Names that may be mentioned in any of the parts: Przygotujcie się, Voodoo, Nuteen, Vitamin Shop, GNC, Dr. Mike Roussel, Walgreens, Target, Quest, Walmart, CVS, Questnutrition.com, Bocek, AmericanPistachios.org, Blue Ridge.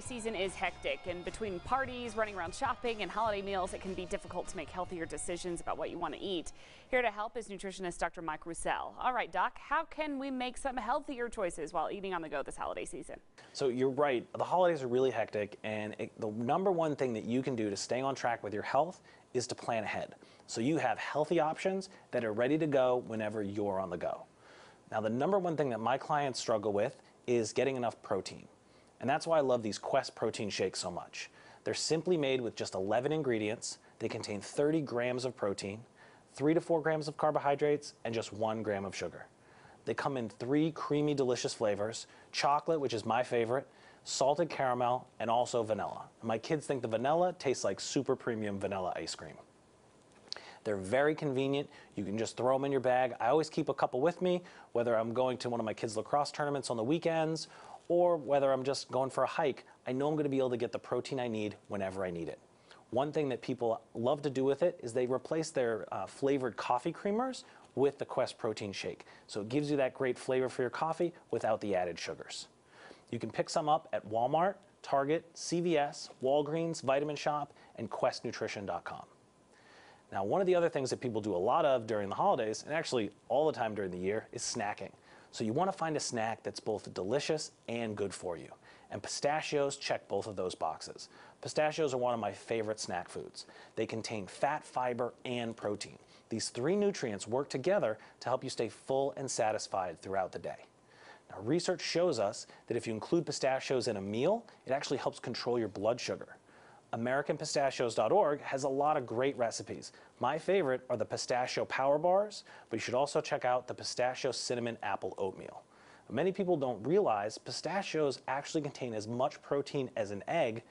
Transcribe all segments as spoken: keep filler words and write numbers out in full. holiday season is hectic, and between parties, running around shopping, and holiday meals, it can be difficult to make healthier decisions about what you want to eat. Here to help is nutritionist Doctor Mike Roussel. All right, Doc, how can we make some healthier choices while eating on the go this holiday season? So you're right. The holidays are really hectic, and it, the number one thing that you can do to stay on track with your health is to plan ahead. So you have healthy options that are ready to go whenever you're on the go. Now, the number one thing that my clients struggle with is getting enough protein. And that's why I love these Quest protein shakes so much. They're simply made with just eleven ingredients. They contain thirty grams of protein, three to four grams of carbohydrates, and just one gram of sugar. They come in three creamy, delicious flavors: chocolate, which is my favorite, salted caramel, and also vanilla. And my kids think the vanilla tastes like super premium vanilla ice cream. They're very convenient. You can just throw them in your bag. I always keep a couple with me, whether I'm going to one of my kids' lacrosse tournaments on the weekends or whether I'm just going for a hike. I know I'm going to be able to get the protein I need whenever I need it. One thing that people love to do with it is they replace their uh, flavored coffee creamers with the Quest protein shake. So it gives you that great flavor for your coffee without the added sugars. You can pick some up at Walmart, Target, C V S, Walgreens, Vitamin Shop, and Quest nutrition dot com. Now, one of the other things that people do a lot of during the holidays, and actually all the time during the year, is snacking. So you want to find a snack that's both delicious and good for you. And pistachios check both of those boxes. Pistachios are one of my favorite snack foods. They contain fat, fiber, and protein. These three nutrients work together to help you stay full and satisfied throughout the day. Now, research shows us that if you include pistachios in a meal, it actually helps control your blood sugar. American Pistachios dot org has a lot of great recipes. My favorite are the pistachio power bars, but you should also check out the pistachio cinnamon apple oatmeal. Many people don't realize pistachios actually contain as much protein as an egg,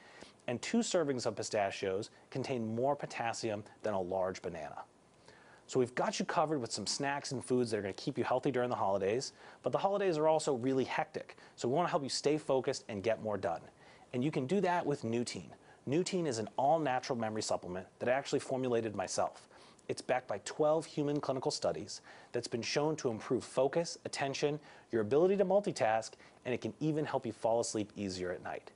and two servings of pistachios contain more potassium than a large banana. So we've got you covered with some snacks and foods that are going to keep you healthy during the holidays, but the holidays are also really hectic, so we want to help you stay focused and get more done. And you can do that with Nuteen. Nuteen is an all-natural memory supplement that I actually formulated myself. It's backed by twelve human clinical studies that's been shown to improve focus, attention, your ability to multitask, and it can even help you fall asleep easier at night.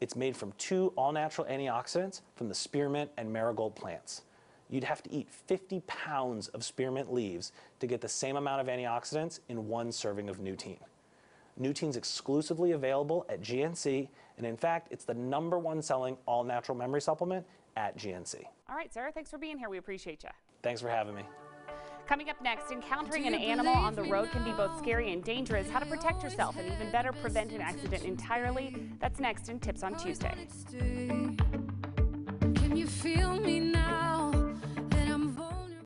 It's made from two all-natural antioxidants from the spearmint and marigold plants. You'd have to eat fifty pounds of spearmint leaves to get the same amount of antioxidants in one serving of Nuteen. Nuteen's exclusively available at G N C, and in fact, it's the number one selling all-natural memory supplement at G N C. All right, Sarah, thanks for being here. We appreciate you. Thanks for having me. Coming up next, encountering an animal on the road can be both scary and dangerous. How to protect yourself and even better prevent an accident entirely. That's next in Tips on Tuesday. Can you feel